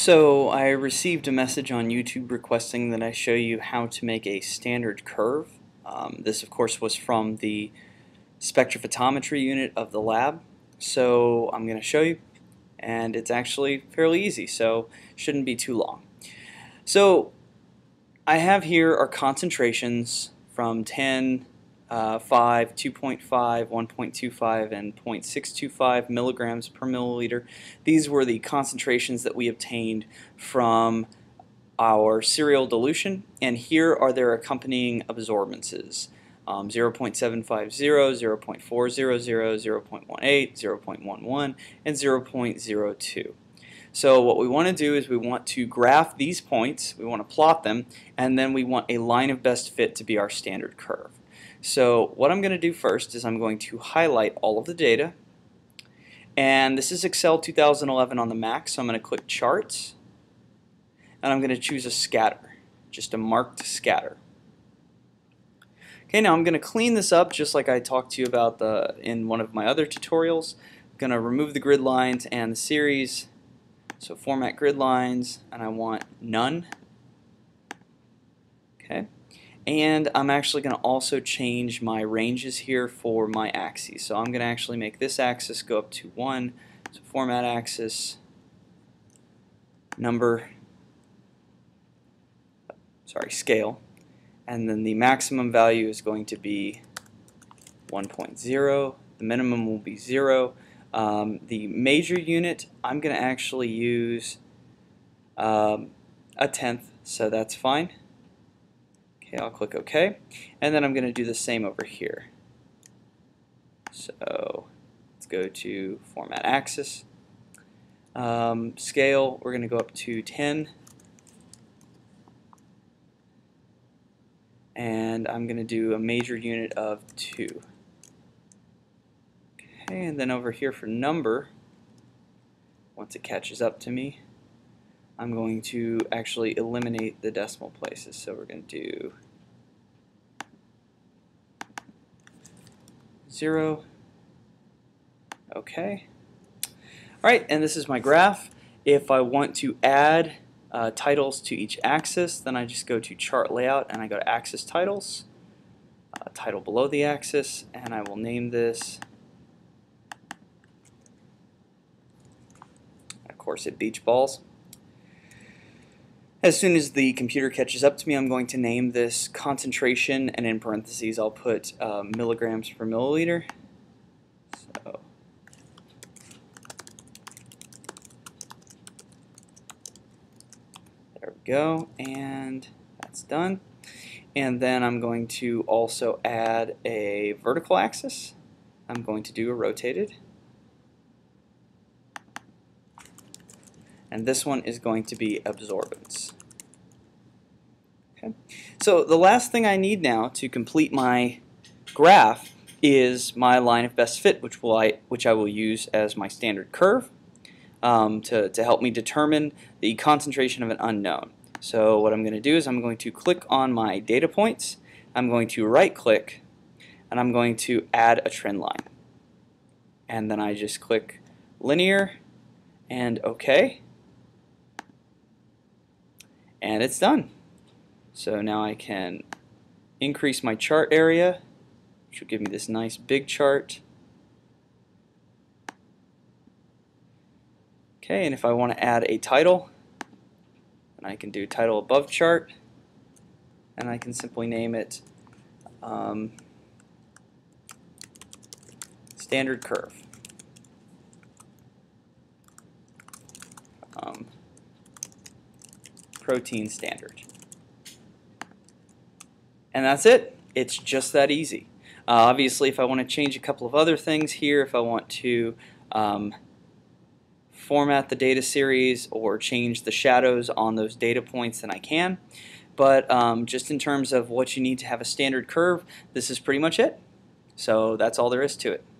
So I received a message on YouTube requesting that I show you how to make a standard curve. This of course was from the spectrophotometry unit of the lab, so I'm going to show you, and it's actually fairly easy, so shouldn't be too long. So I have here our concentrations from 10, 5, 2.5, 1.25, and 0.625 milligrams per milliliter. These were the concentrations that we obtained from our serial dilution, and here are their accompanying absorbances. 0.750, 0.400, 0.18, 0.11, and 0.02. So what we want to do is we want to graph these points, we want to plot them, and then we want a line of best fit to be our standard curve. So what I'm going to do first is I'm going to highlight all of the data, and this is Excel 2011 on the Mac, so I'm going to click Charts, and I'm going to choose a scatter, just a marked scatter. Okay, now I'm going to clean this up just like I talked to you about in one of my other tutorials. I'm going to remove the grid lines and the series, so format grid lines, and I want none. Okay. And I'm actually going to also change my ranges here for my axes. So I'm going to actually make this axis go up to 1, so format axis, number, sorry, scale, and then the maximum value is going to be 1.0, the minimum will be 0. The major unit, I'm going to actually use a tenth, so that's fine. Okay, I'll click OK, and then I'm going to do the same over here. So let's go to format axis, scale, we're going to go up to 10, and I'm going to do a major unit of 2. Okay, and then over here for number, once it catches up to me, I'm going to actually eliminate the decimal places. So we're going to do 0. Okay. Alright, and this is my graph. If I want to add titles to each axis, then I just go to Chart Layout and I go to Axis Titles, title below the axis, and I will name this, of course, it beach balls. As soon as the computer catches up to me, I'm going to name this concentration, and in parentheses I'll put milligrams per milliliter. So, there we go, and that's done. And then I'm going to also add a vertical axis. I'm going to do a rotated. And this one is going to be absorbance. Okay. So the last thing I need now to complete my graph is my line of best fit, which I will use as my standard curve to help me determine the concentration of an unknown. So what I'm going to do is I'm going to click on my data points, I'm going to right click, and I'm going to add a trend line. And then I just click linear and OK. And it's done. So now I can increase my chart area, which will give me this nice big chart. Okay, and if I want to add a title, then I can do title above chart, and I can simply name it standard curve. Protein standard. And that's it. It's just that easy. Obviously, if I want to change a couple of other things here, if I want to format the data series or change the shadows on those data points, then I can. But just in terms of what you need to have a standard curve, this is pretty much it. So that's all there is to it.